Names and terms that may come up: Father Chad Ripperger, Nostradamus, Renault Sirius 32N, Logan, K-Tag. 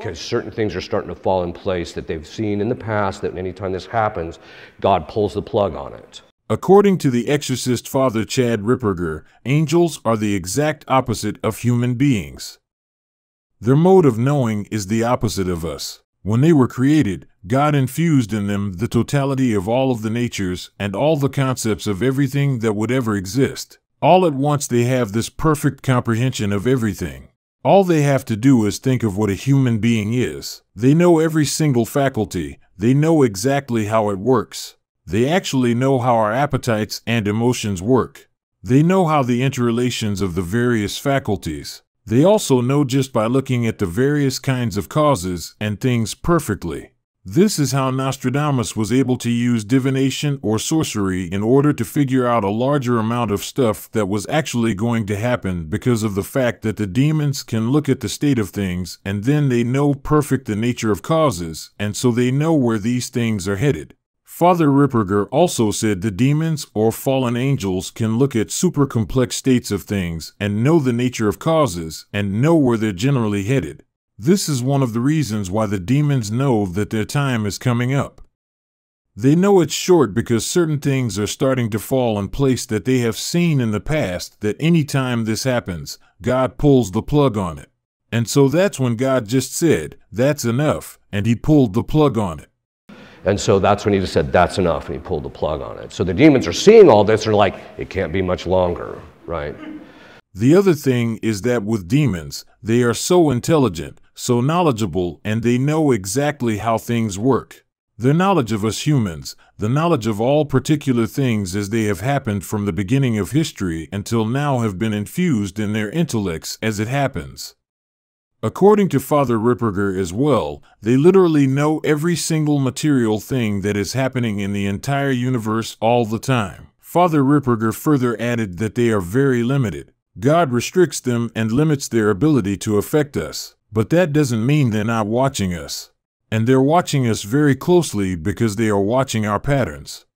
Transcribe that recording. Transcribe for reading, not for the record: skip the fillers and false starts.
because certain things are starting to fall in place that they've seen in the past, that anytime this happens, God pulls the plug on it. According to the exorcist Father Chad Ripperger, angels are the exact opposite of human beings. Their mode of knowing is the opposite of us. When they were created, God infused in them the totality of all of the natures and all the concepts of everything that would ever exist. All at once they have this perfect comprehension of everything. All they have to do is think of what a human being is. They know every single faculty. They know exactly how it works. They actually know how our appetites and emotions work. They know how the interrelations of the various faculties. They also know just by looking at the various kinds of causes and things perfectly. This is how Nostradamus was able to use divination or sorcery in order to figure out a larger amount of stuff that was actually going to happen, because of the fact that the demons can look at the state of things and then they know perfect the nature of causes, and so they know where these things are headed. Father Ripperger also said the demons or fallen angels can look at super complex states of things and know the nature of causes and know where they're generally headed. This is one of the reasons why the demons know that their time is coming up. They know it's short because certain things are starting to fall in place that they have seen in the past, that any time this happens, God pulls the plug on it. And so that's when God just said, "That's enough," and he pulled the plug on it. And so that's when he just said, "That's enough," and he pulled the plug on it. So the demons are seeing all this, they're like, it can't be much longer, right? The other thing is that with demons, they are so intelligent, so knowledgeable, and they know exactly how things work. Their knowledge of us humans, the knowledge of all particular things as they have happened from the beginning of history until now, have been infused in their intellects as it happens. According to Father Ripperger as well, they literally know every single material thing that is happening in the entire universe all the time. Father Ripperger further added that they are very limited. God restricts them and limits their ability to affect us, but that doesn't mean they're not watching us. And they're watching us very closely, because they are watching our patterns.